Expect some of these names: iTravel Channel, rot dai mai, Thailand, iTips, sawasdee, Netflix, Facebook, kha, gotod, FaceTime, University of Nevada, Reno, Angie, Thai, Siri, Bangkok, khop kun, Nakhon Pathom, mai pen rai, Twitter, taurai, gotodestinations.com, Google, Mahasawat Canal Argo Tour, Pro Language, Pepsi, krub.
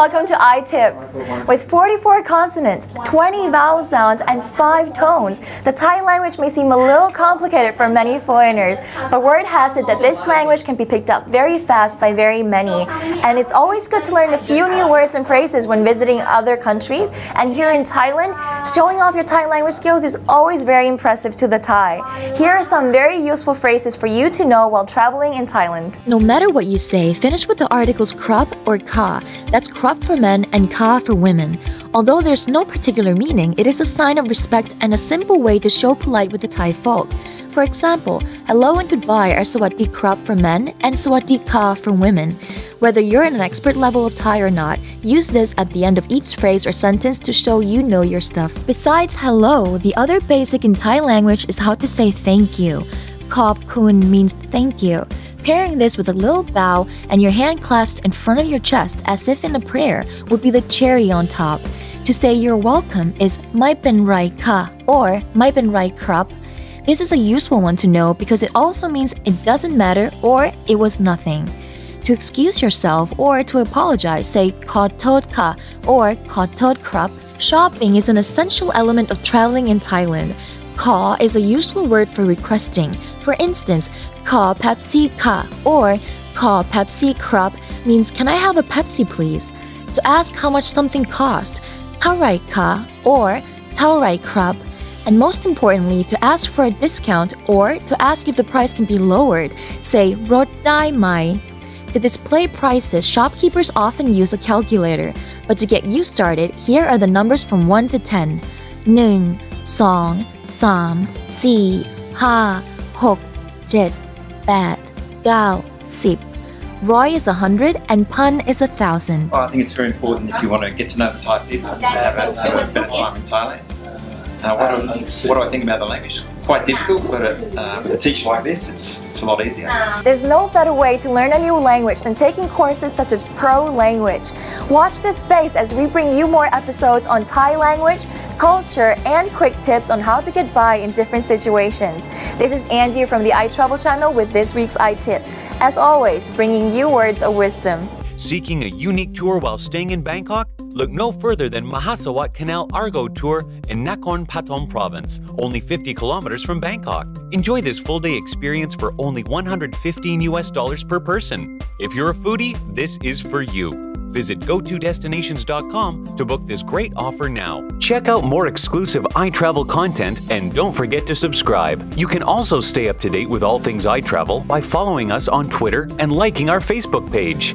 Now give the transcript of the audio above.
welcome to iTips. With 44 consonants, 20 vowel sounds, and 5 tones, the Thai language may seem a little complicated for many foreigners, but word has it that this language can be picked up very fast by very many. And it's always good to learn a few new words and phrases when visiting other countries. And here in Thailand, showing off your Thai language skills is always very impressive to the Thai. Here are some very useful phrases for you to know while traveling in Thailand. No matter what you say, finish with the articles krub or kha. That's krub for men and kha for women. Although there's no particular meaning, it is a sign of respect and a simple way to show polite with the Thai folk. For example, hello and goodbye are sawasdee krub for men and sawasdee kha for women. Whether you're in an expert level of Thai or not, use this at the end of each phrase or sentence to show you know your stuff. Besides hello, the other basic in Thai language is how to say thank you. Khop kun means thank you. Pairing this with a little bow and your hand clasped in front of your chest as if in a prayer would be the cherry on top. To say you're welcome is mai pen rai kha or mai pen rai krub. This is a useful one to know because it also means it doesn't matter or it was nothing. To excuse yourself or to apologize, say gotod kha or gotod krub. Shopping is an essential element of traveling in Thailand. Kha is a useful word for requesting. For instance, kha Pepsi kha or kha Pepsi krub means can I have a Pepsi please? To ask how much something cost, taurai kha or taurai krub. And most importantly, to ask for a discount or to ask if the price can be lowered, say rot dai mai. To display prices, shopkeepers often use a calculator. But to get you started, here are the numbers from 1 to 10. 1, 2, 3, 4, 5, 6, 7, 8, 9, 10. Roy is 100 and Pun is 1,000. Well, I think it's very important if you want to get to know the Thai people and have a better time in Thailand. What do I think about the language? Quite difficult, but with a teacher like this, it's a lot easier. There's no better way to learn a new language than taking courses such as Pro Language. Watch this space as we bring you more episodes on Thai language, culture, and quick tips on how to get by in different situations. This is Angie from the iTravel Channel with this week's iTips. As always, bringing you words of wisdom. Seeking a unique tour while staying in Bangkok? Look no further than Mahasawat Canal Argo Tour in Nakhon Pathom province, only 50 kilometers from Bangkok. Enjoy this full-day experience for only $115 per person. If you're a foodie, this is for you. Visit gotodestinations.com to book this great offer now. Check out more exclusive iTravel content and don't forget to subscribe. You can also stay up to date with all things iTravel by following us on Twitter and liking our Facebook page.